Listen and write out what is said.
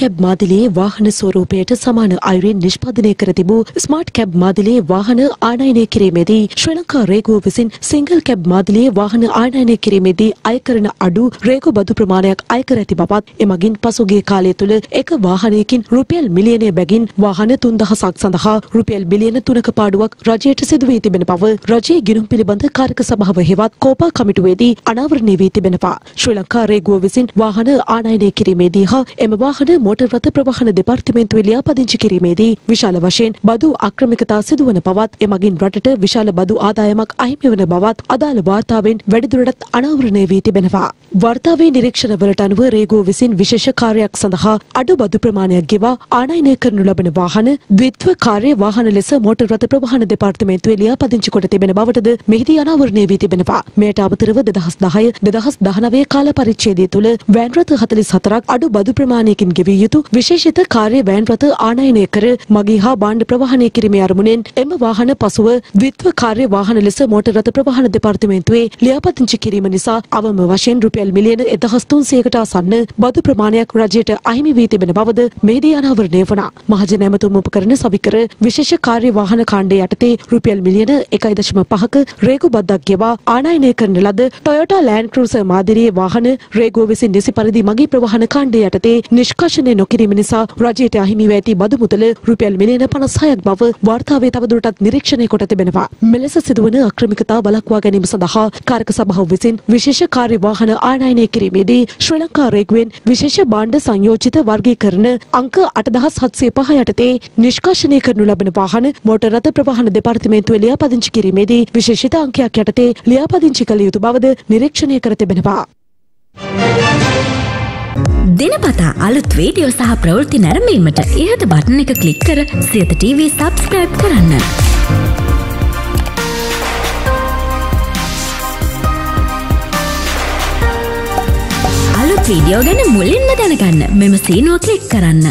cab madile wahana swarupeyata samana ayreen nishpadane kar tibu smart cab madile wahana aanayane kirimedi Sri Lanka Rego visin single cab madile wahana aanayane kirimedi ay karana adu Rego badu pramanayak ay kar athi babat emagin pasuge kaale tula ek wahanayekin රුපියල් මිලියන බැගින් වාහන 3000ක් සඳහා රුපියල් බිලියන 3ක පාඩුවක් රජයට සිදු වී තිබෙන බව රජයේ ගිණුම් පිළිබඳ කාර්ක සභාව හෙවත් කෝපා කමිටුවේදී අනාවරණය වී තිබෙනවා. ශ්‍රී ලංකා රේගුව විසින් වාහන ආනයනය කිරීමේදී හා එම වාහන මෝටර් රථ ප්‍රවාහන දෙපාර්තමේන්තුවේ ලියාපදිංචි කිරීමේදී විශාල වශයෙන් බදු අක්‍රමිකතා සිදුවන බවත් එමගින් රටට විශාල බදු ආදායමක් අහිමි වන බවත් අදාළ වාර්තාවෙන් වැඩිදුරටත් අනාවරණය වී තිබෙනවා. වාර්තාවේ නිරීක්ෂණවලට අනුව රේගුව විසින් විශේෂ කාර්යයක් සඳහා අඩු බදු ප්‍රමාණයක් ආනයනය කරනු ලබන වාහන ද්විත්ව කාර්ය වාහන ලෙස මෝටර් රථ ප්‍රවාහන දෙපාර්තමේන්තුවේ ලියාපදිංචි කොට තිබෙන බවටද මෙහිදී අනාවරණය වී තිබෙනවා. මෙයට අමතරව 2010-2019 කාල පරිච්ඡේදය තුළ වෑන් රථ 44ක් අඩු බදු ප්‍රමාණයකින් ගෙවිය යුතු විශේෂිත කාර්ය වෑන් රථ ආනයනය කර මගී හා භාණ්ඩ ප්‍රවාහනය කිරීමේ අරමුණෙන් එම වාහන පසුව ද්විත්ව කාර්ය වාහන ලෙස මෝටර් රථ ප්‍රවාහන දෙපාර්තමේන්තුවේ ලියාපදිංචි කිරීම නිසා අවම වශයෙන් රුපියල් මිලියන 1300කට ආසන්න බදු ප්‍රමාණයක් රජයට අහිමි වී තිබෙන බවද මෙහිදී අනාවරණය වුණා. මහජන ඇමතුම් උපකරණ සවිකර විශේෂ කාර්ය වාහන කාණ්ඩය යටතේ රුපියල් මිලියන 1.5ක රේගු බද්දක් ගෙවා ආනයනය කරන ලද ටොයෝටා ලෑන්ඩ් ක්‍රූසර් මාදිරියේ වාහන රේගුව විසින් නිසි පරිදි මගී ප්‍රවාහන කාණ්ඩය යටතේ නිෂ්කාශනය නොකිරීම නිසා රජයට අහිමි වී ඇති බදු මුදල රුපියල් මිලියන 56ක් බව වාර්තාවේ තවදුරටත් නිරීක්ෂණය කොට තිබෙනවා. මෙලෙස සිදුවන අක්‍රමිකතා වළක්වා ගැනීම සඳහා කාර්ක සභාව විසින් විශේෂ කාර්ය වාහන ආනයනය කිරීමේදී ශ්‍රී ලංකා රේගුවෙන් විශේෂ භාණ්ඩ සංයෝජිත වර්ගීකරණ අංක 8705 යටතේ නිෂ්කාශනය කරනු ලබන වාහන මෝටර් රථ ප්‍රවාහන දෙපාර්තමේන්තුවේ ලියාපදිංචි කිරීමේදී විශේෂිත අංකයක් යටතේ ලියාපදිංචි කළ යුතු බවද නිරීක්ෂණය කර තිබෙනවා. දිනපතා අලුත් වීඩියෝ සහ ප්‍රවෘත්ති නැරඹීමට ඉහත බටන් එක ක්ලික් කර සියත TV subscribe කරන්න. අලුත් වීඩියෝ ගැන මුලින්ම දැනගන්න මෙම සීනුව ක්ලික් කරන්න.